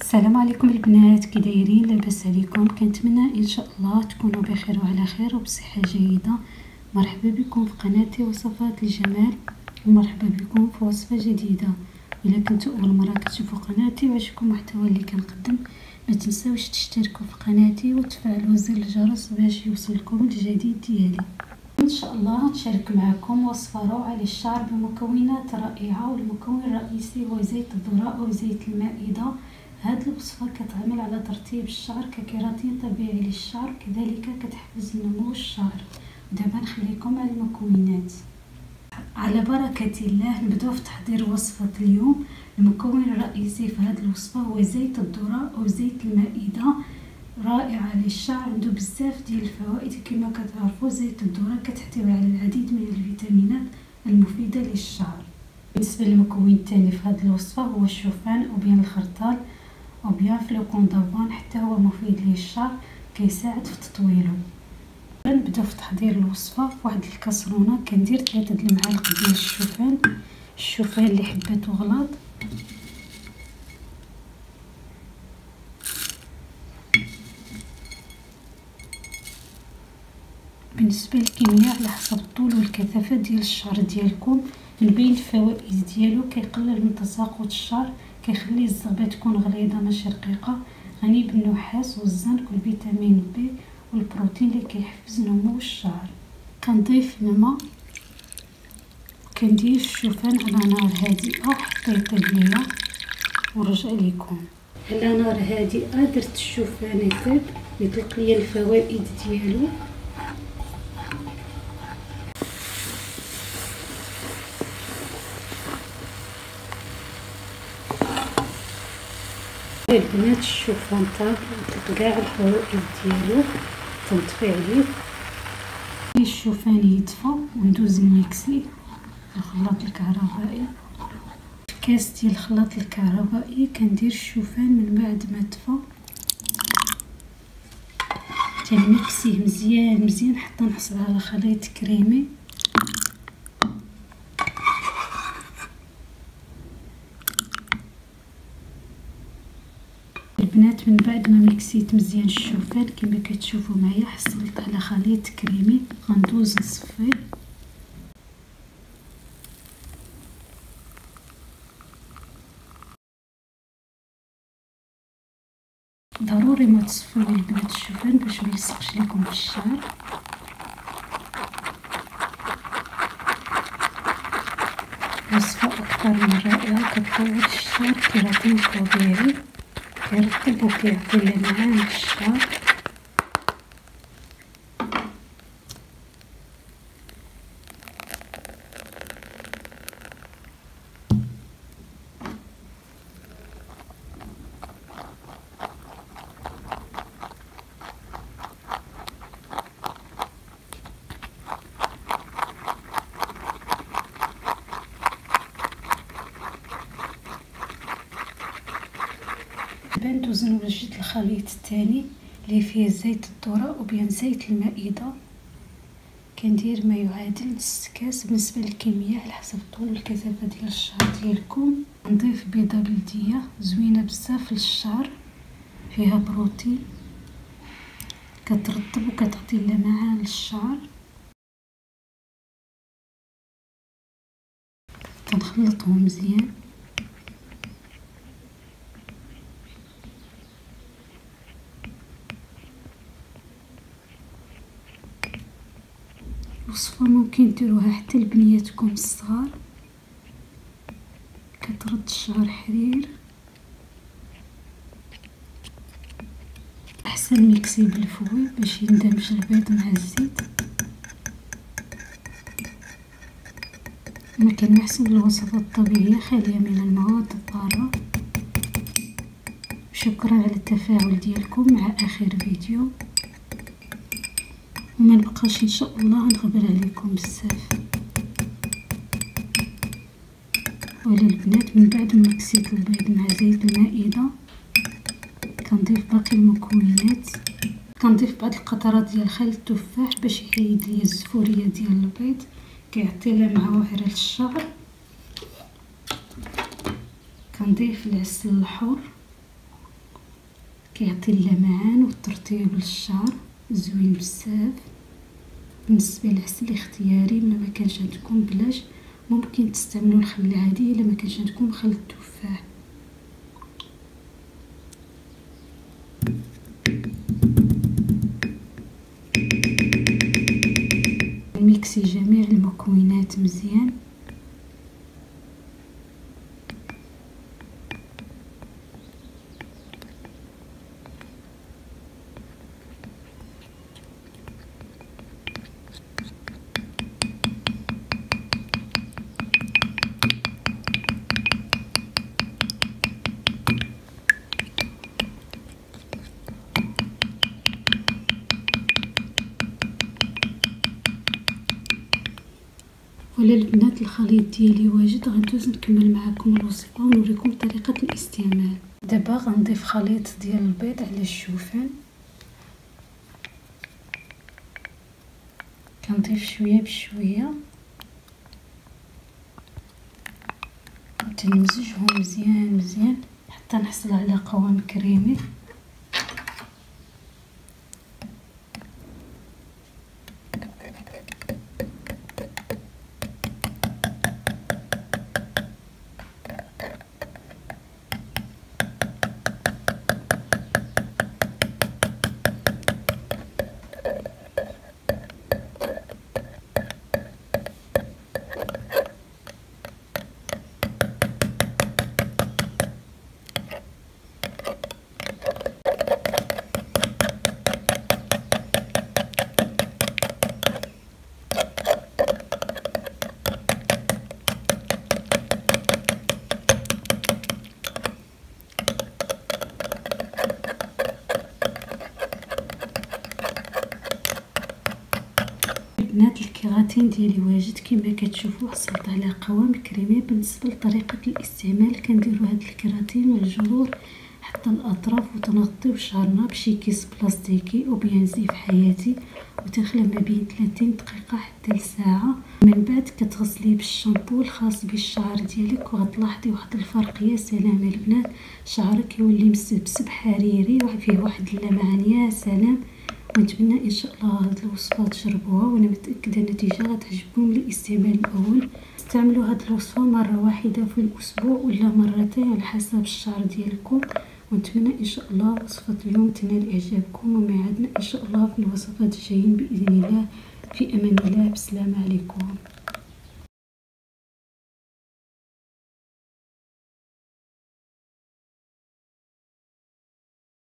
السلام عليكم البنات، كي دايرين؟ لاباس عليكم؟ كنتمنى ان شاء الله تكونوا بخير وعلى خير وبصحه جيده. مرحبا بكم في قناتي وصفات الجمال، ومرحبا بكم في وصفه جديده. الا كنتوا اول مره كتشوفوا قناتي وعجبكم المحتوى اللي كنقدم، ما تنساوش تشتركوا في قناتي وتفعلوا زر الجرس باش يوصلكم الجديد ديالي. ان شاء الله نشارك معكم وصفه روعه للشعر بمكونات رائعه، والمكون الرئيسي هو زيت الذره او زيت المائده. هاد الوصفه كتعمل على ترطيب الشعر ككيراتين طبيعي للشعر، كذلك كتحفز نمو الشعر. ودابا نخليكم على المكونات. على بركه الله نبداو في تحضير وصفه اليوم. المكون الرئيسي في هاد الوصفه هو زيت الذره او زيت المائده، رائعه للشعر، عنده بزاف ديال الفوائد. كما كتعرفوا زيت الذره كتحتوي على العديد من الفيتامينات المفيده للشعر. بالنسبه للمكون الثاني في هاد الوصفه هو الشوفان او بين الخرطال او بيان فلوكون دافون، حتى هو مفيد للشعر، كيساعد في تطويله. نبداو في تحضير الوصفه. في واحد الكاسرونه كندير 3 د المعالق ديال الشوفان، الشوفان اللي حبيتو غلاط، بالنسبه للكميه على حسب الطول والكثافه ديال الشعر ديالكم. من بين الفوائد ديالو كيقلل من تساقط الشعر، كيخلي الزغبه تكون غليظه ماشي رقيقه، غني بالنحاس والزنك والفيتامين بي والبروتين اللي كيحفز نمو الشعر. كنضيف الماء وكندير الشوفان على نار هادئه حتى يطيب، ونرجع لكم. على نار هادئه درت الشوفان يطيب، يطلق ليا الفوائد ديالو. البنات الشوفان طاب، طلق كاع الحروائد ديالو، تنطفي عليه. ملي الشوفان يدفى وندوز الميكسي الخلاط الكهربائي. في كاس ديال الخلاط الكهربائي كندير الشوفان من بعد ما دفى، تنمكسيه مزيان مزيان حتى نحصل على خليط كريمي. البنات من بعد ما مكسيت مزيان الشوفان كما كتشوفوا معايا حصلت على خليط كريمي، غندوز نصفيه. ضروري ما تصفيو البنات الشوفان باش ما يلصقش لكم في الشعر. وصفه اكثر من رائعه كتطول الشعر، كيراتين طبيعي كيرطب وكيعطي لمعان للشعر. ندوزو نوجد الخليط الثاني اللي فيه زيت الذره وبين زيت المائده. كندير ما يعادل نص كاس بالنسبه للكميه على حسب الطول والكثافه ديال الشعر ديالكم. نضيف بيضه بلديه زوينه بزاف للشعر، فيها بروتين كترطب وكتعطي لمعان للشعر. كنخلطهم مزيان. الوصفه ممكن ديروها حتى لبنياتكم الصغار، كترد الشعر حرير. احسن ميكسي بالفوي باش يندمج البيض مع الزيت. انا كنحسب الوصفه الطبيعيه خاليه من المواد الضاره. شكرا على التفاعل ديالكم مع اخر فيديو، وما نبقاش ان شاء الله نغبر عليكم بزاف. ولا البنات من بعد ما كسيت البيض مع زيت المائده كنضيف باقي المكونات. كنضيف بعض القطرات ديال خل التفاح باش يحيد لي الزفوريه ديال البيض، كيعطي لمعه واعره للشعر. كنضيف العسل الحر كيعطي اللمعان والترطيب للشعر زوين بزاف. بالنسبه للعسل اختياري، الا ما كانش عندكم بلاش، ممكن تستعملوا الخل العادي الا ما كانش عندكم خل التفاح. ميكسي جميع المكونات مزيان. ولا البنات الخليط ديالي واجد، غندوز نكمل معكم الوصفه ونوريكم طريقه الاستعمال. دابا غنضيف خليط ديال البيض على الشوفان، كنضيف شويه بشويه وتنمزجهم مزيان حتى نحصل على قوام كريمي. البنات الكيراتين ديالي واجد كما كتشوفوا، حصلت على قوام كريمي. بالنسبه لطريقه الاستعمال، كنديروا هذا الكيراتين من الجذور حتى الاطراف وتنغطيو شعرنا بشي كيس بلاستيكي او بيان زيف حياتي، وتخلى ما بين 30 دقيقه حتى لساعه. من بعد كتغسليه بالشامبو الخاص بالشعر ديالك، وغتلاحظي واحد الفرقيه. سلام البنات، شعرك يولي مسبسب حريري وفيه واحد اللمعان. يا سلام. نتمنى ان شاء الله هاد الوصفه تجربوها، وانا متاكده النتيجه غتعجبكم. للاستعمال الاول استعملوا هاد الوصفه مره واحده في الاسبوع ولا مرتين على حسب الشعر ديالكم، ونتمنى ان شاء الله وصفه اليوم تنال اعجابكم. ومعادنا ان شاء الله في الوصفات الجايين باذن الله. في امان الله، بسلام عليكم.